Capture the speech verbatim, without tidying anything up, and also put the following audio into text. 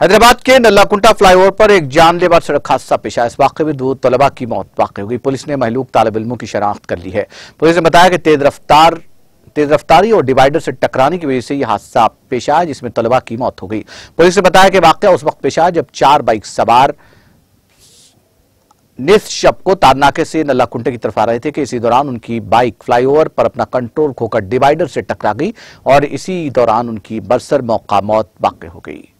हैदराबाद के नल्लाकुंटा फ्लाईओवर पर एक जानलेवा सड़क हादसा पेश आया। इस वाकये में दो तलबा की मौत वाकई हो गई। पुलिस ने महलूक तालब इल्मों की शनाख्त कर ली है। पुलिस ने बताया कि तेज रफ्तार तेज रफ्तारी और डिवाइडर से टकराने की वजह से यह हादसा पेश आया, जिसमें तलबा की मौत हो गई। पुलिस ने बताया कि वाकया उस वक्त पेश आया जब चार बाइक सवार निस शब को तारनाके से नल्लाकुंटे की तरफ आ रहे थे कि इसी दौरान उनकी बाइक फ्लाईओवर पर अपना कंट्रोल खोकर डिवाइडर से टकरा गई और इसी दौरान उनकी बरसर मौका मौत वाकई हो गई।